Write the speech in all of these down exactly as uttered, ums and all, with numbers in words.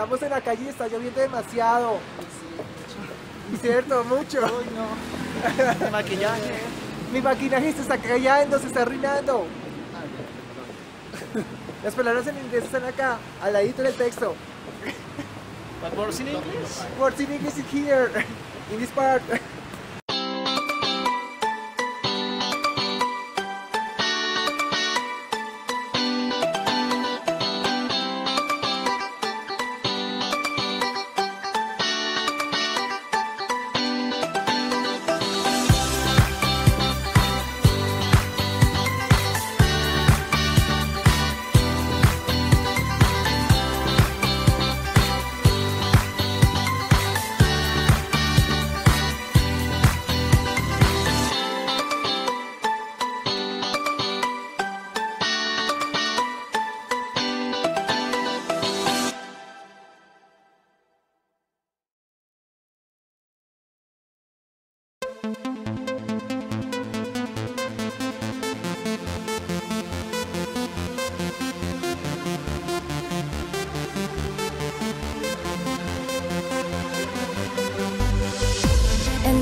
Estamos en la calle y está lloviendo demasiado. Sí, mucho. ¿Cierto? Mucho. Uy, no. Mi maquillaje. Mi maquillaje se está cayendo, se está arruinando. Las palabras en inglés están acá, al ladito del texto. But words in English? Words in English is here, in this part.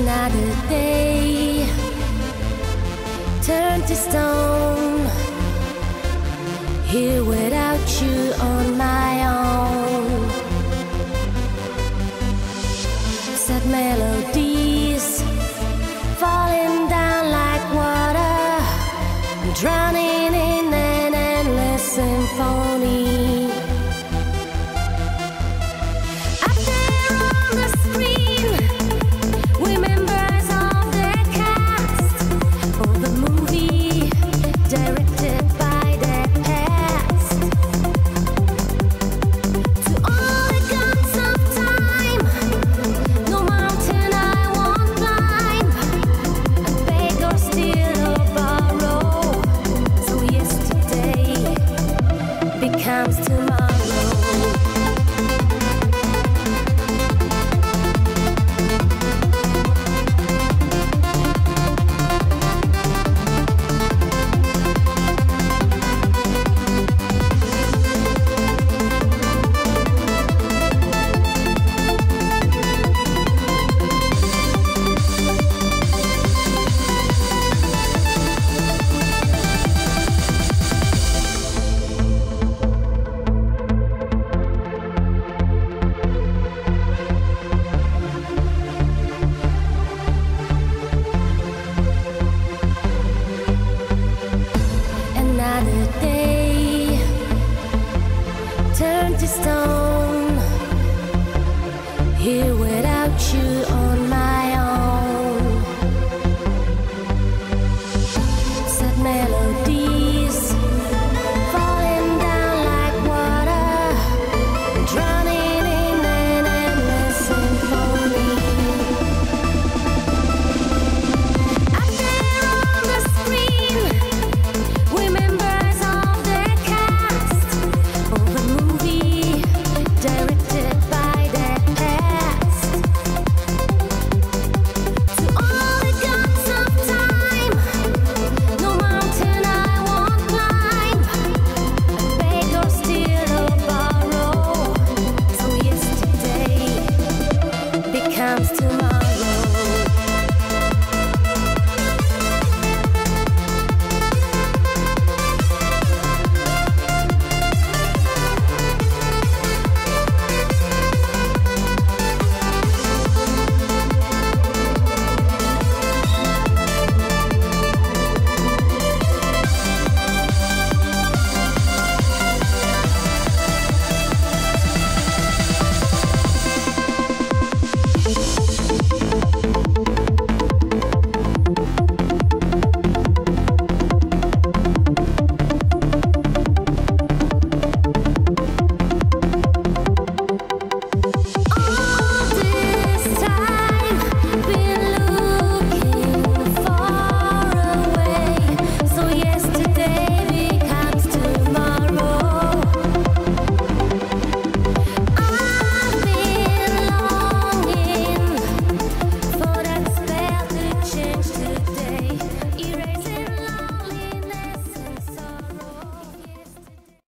Another day turned to stone, here without you on my own. Sad melodies falling down like water. I'm drowning in an endless symphony. Stone here without you.